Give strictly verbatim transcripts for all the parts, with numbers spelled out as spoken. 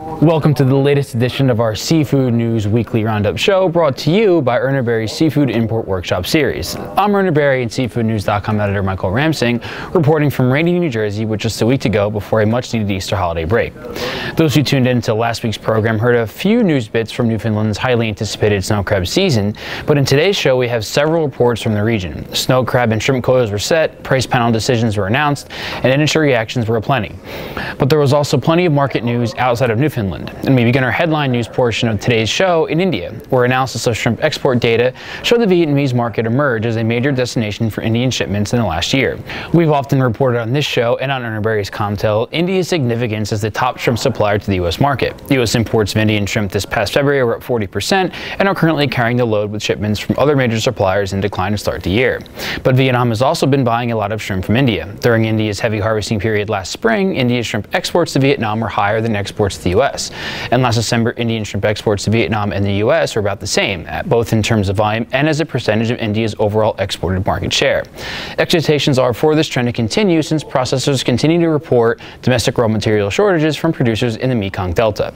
Welcome to the latest edition of our Seafood News Weekly Roundup show, brought to you by Urner Barry's Seafood Import Workshop Series. I'm Urner Barry and Seafood News dot com editor Michael Ramsing, reporting from rainy New Jersey, with just a week to go before a much-needed Easter holiday break. Those who tuned in to last week's program heard a few news bits from Newfoundland's highly anticipated snow crab season, but in today's show we have several reports from the region. Snow crab and shrimp quotas were set, price panel decisions were announced, and industry reactions were aplenty. But there was also plenty of market news outside of Newfoundland. And we begin our headline news portion of today's show in India, where analysis of shrimp export data showed the Vietnamese market emerge as a major destination for Indian shipments in the last year. We've often reported on this show and on Urner Barry's Comtel India's significance as the top shrimp supplier to the U S market. U S imports of Indian shrimp this past February were up forty percent and are currently carrying the load, with shipments from other major suppliers in decline to start the year. But Vietnam has also been buying a lot of shrimp from India. During India's heavy harvesting period last spring, India's shrimp exports to Vietnam were higher than exports to the U S And last December, Indian shrimp exports to Vietnam and the U S were about the same, both in terms of volume and as a percentage of India's overall exported market share. Expectations are for this trend to continue, since processors continue to report domestic raw material shortages from producers in the Mekong Delta.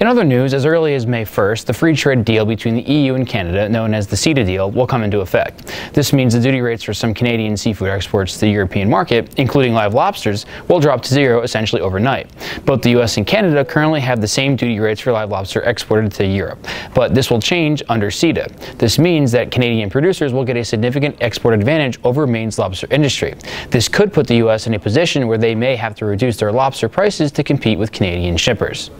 In other news, as early as May first, the free trade deal between the E U and Canada, known as the CETA deal, will come into effect. This means the duty rates for some Canadian seafood exports to the European market, including live lobsters, will drop to zero essentially overnight. Both the U S and Canada currently have the same duty rates for live lobster exported to Europe, but this will change under CETA. This means that Canadian producers will get a significant export advantage over Maine's lobster industry. This could put the U S in a position where they may have to reduce their lobster prices to compete with Canadian shippers.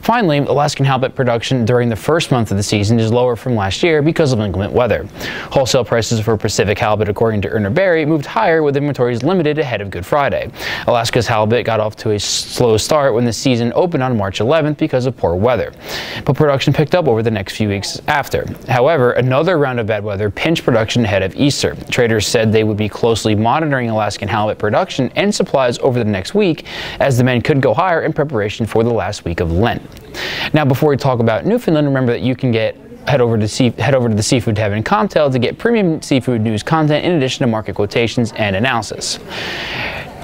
Finally, Alaskan halibut production during the first month of the season is lower from last year because of inclement weather. Wholesale prices for Pacific halibut, according to Urner Barry, moved higher, with inventories limited ahead of Good Friday. Alaska's halibut got off to a slow start when the season opened on March eleventh because of poor weather, but production picked up over the next few weeks after. However, another round of bad weather pinched production ahead of Easter. Traders said they would be closely monitoring Alaskan halibut production and supplies over the next week, as demand could go higher in preparation for the last week of Lent. Now, before we talk about Newfoundland, remember that you can get Head over, to head over to the Seafood tab in Comtel to get premium seafood news content in addition to market quotations and analysis.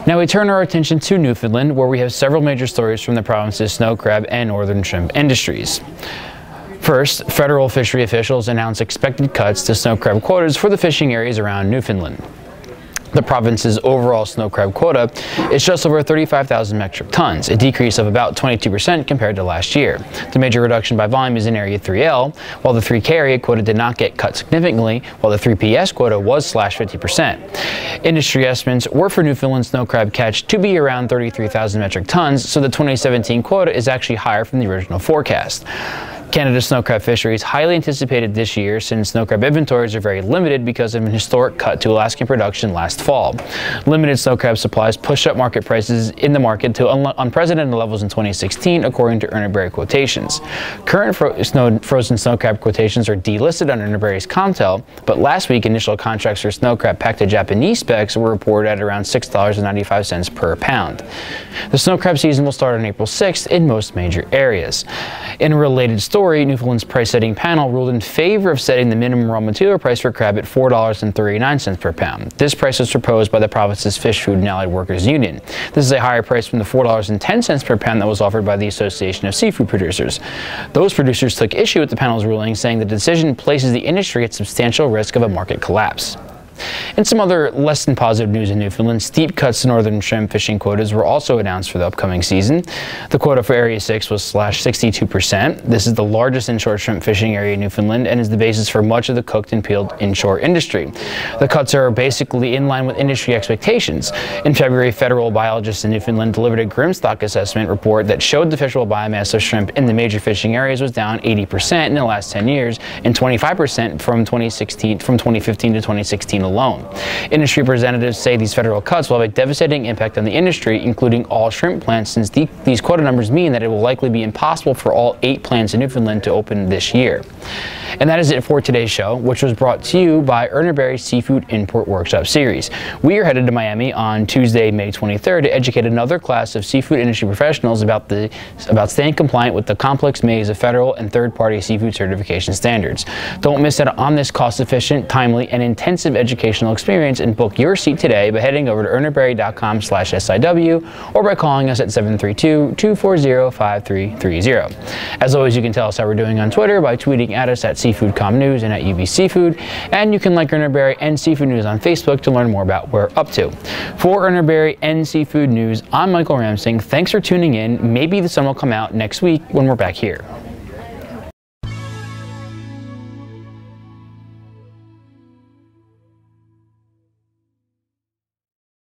Now we turn our attention to Newfoundland, where we have several major stories from the province's snow crab and northern shrimp industries. First, federal fishery officials announced expected cuts to snow crab quotas for the fishing areas around Newfoundland. The province's overall snow crab quota is just over thirty-five thousand metric tons, a decrease of about twenty-two percent compared to last year. The major reduction by volume is in Area three L, while the three K area quota did not get cut significantly, while the three P S quota was slashed fifty percent. Industry estimates were for Newfoundland's snow crab catch to be around thirty-three thousand metric tons, so the twenty seventeen quota is actually higher from the original forecast. Canada's snow crab fishery is highly anticipated this year, since snow crab inventories are very limited because of an historic cut to Alaskan production last fall. Limited snow crab supplies pushed up market prices in the market to un unprecedented levels in twenty sixteen, according to Urner Barry quotations. Current fro snow frozen snow crab quotations are delisted on Urner Barry's Comtel, but last week initial contracts for snow crab packed to Japanese specs were reported at around six dollars and ninety-five cents per pound. The snow crab season will start on April sixth in most major areas. In a related story, Newfoundland's price-setting panel ruled in favor of setting the minimum raw material price for crab at four dollars and thirty-nine cents per pound. This price was proposed by the province's Fish, Food, and Allied Workers Union. This is a higher price from the four dollars and ten cents per pound that was offered by the Association of Seafood Producers. Those producers took issue with the panel's ruling, saying the decision places the industry at substantial risk of a market collapse. And some other less than positive news in Newfoundland, steep cuts to northern shrimp fishing quotas were also announced for the upcoming season. The quota for Area six was slashed sixty-two percent. This is the largest inshore shrimp fishing area in Newfoundland and is the basis for much of the cooked and peeled inshore industry. The cuts are basically in line with industry expectations. In February, federal biologists in Newfoundland delivered a Grimstock assessment report that showed the fishable biomass of shrimp in the major fishing areas was down eighty percent in the last ten years and twenty-five percent from twenty sixteen, from twenty fifteen to twenty sixteen alone. Industry representatives say these federal cuts will have a devastating impact on the industry, including all shrimp plants, since the, these quota numbers mean that it will likely be impossible for all eight plants in Newfoundland to open this year. And that is it for today's show, which was brought to you by Urner Barry's Seafood Import Workshop Series. We are headed to Miami on Tuesday, May twenty-third, to educate another class of seafood industry professionals about, the, about staying compliant with the complex maze of federal and third-party seafood certification standards. Don't miss out on this cost-efficient, timely, and intensive education educational experience and book your seat today by heading over to urner barry dot com slash S I W or by calling us at seven three two, two four zero, five three three zero. As always, you can tell us how we're doing on Twitter by tweeting at us at SeafoodComNews and at U B Seafood, and you can like Urner Barry and Seafood News on Facebook to learn more about what we're up to. For Urner Barry and Seafood News, I'm Michael Ramsing. Thanks for tuning in. Maybe the sun will come out next week when we're back here.